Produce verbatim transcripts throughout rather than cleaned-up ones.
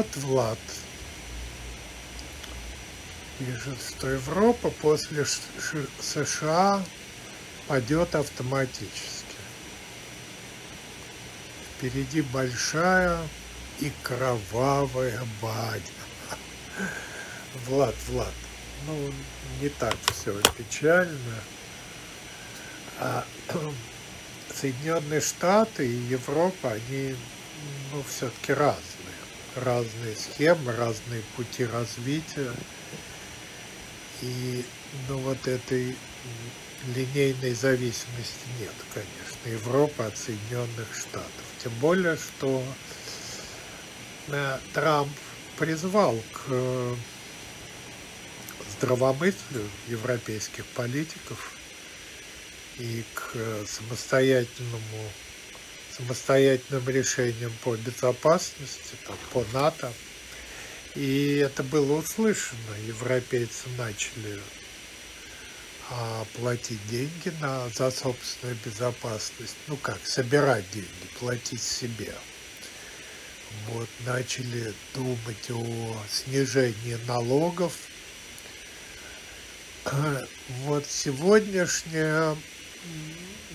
Влад, Влад. Пишет, что Европа после США падет автоматически. Впереди большая и кровавая баня. Влад, Влад. Ну, не так все печально. А Соединенные Штаты и Европа, они ну, все-таки разные. Разные схемы, разные пути развития. И ну, вот этой линейной зависимости нет, конечно, Европы от Соединенных Штатов. Тем более, что э, Трамп призвал к э, здравомыслию европейских политиков и к самостоятельному, самостоятельным решениям по безопасности, там, по НАТО. И это было услышано. Европейцы начали а, платить деньги на, за собственную безопасность. Ну как, собирать деньги, платить себе. Вот, начали думать о снижении налогов. Вот сегодняшняя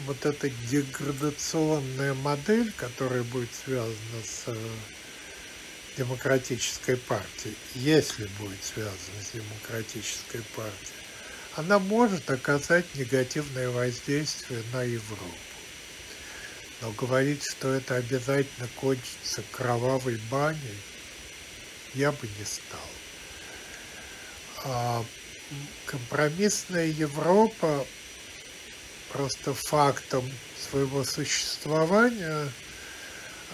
вот эта деградационная модель, которая будет связана с демократической партией, если будет связана с демократической партией, она может оказать негативное воздействие на Европу. Но говорить, что это обязательно кончится кровавой баней, я бы не стал. Компромиссная Европа просто фактом своего существования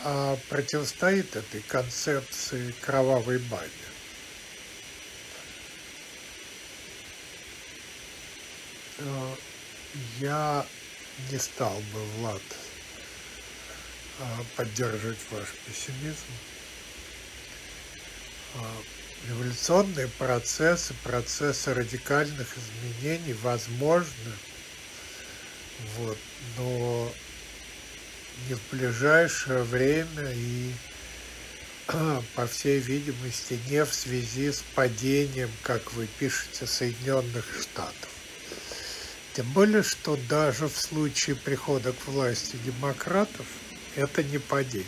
а, противостоит этой концепции кровавой бани. Я не стал бы, Влад, поддерживать ваш пессимизм. Революционные процессы, процессы радикальных изменений возможны, вот, но не в ближайшее время и, по всей видимости, не в связи с падением, как вы пишете, Соединенных Штатов. Тем более, что даже в случае прихода к власти демократов это не падение,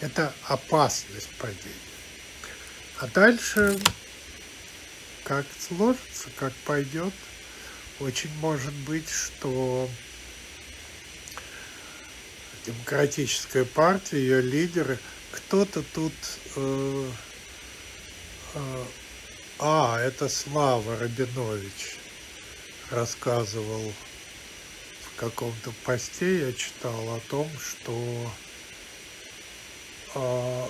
это опасность падения. А дальше, как сложится, как пойдет, очень может быть, что демократическая партия, ее лидеры, кто-то тут... Э, э, а, это Слава Рабинович рассказывал в каком-то посте, я читал о том, что... Э,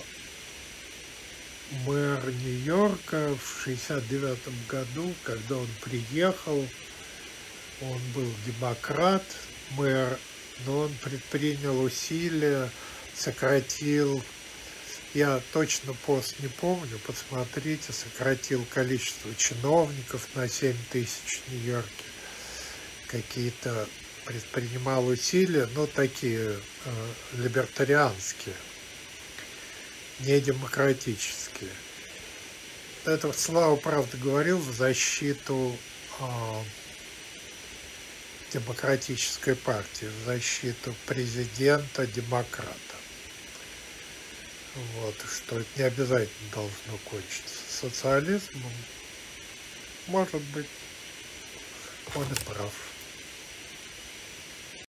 мэр Нью-Йорка в шестьдесят девятом году, когда он приехал, он был демократ, мэр, но он предпринял усилия, сократил, я точно пост не помню, посмотрите, сократил количество чиновников на семь тысяч в Нью-Йорке, какие-то предпринимал усилия, но такие э, либертарианские, недемократические. Это Слава, правда, говорил в защиту э, демократической партии, в защиту президента-демократа. Вот, что это не обязательно должно кончиться социализмом. Может быть, он и прав.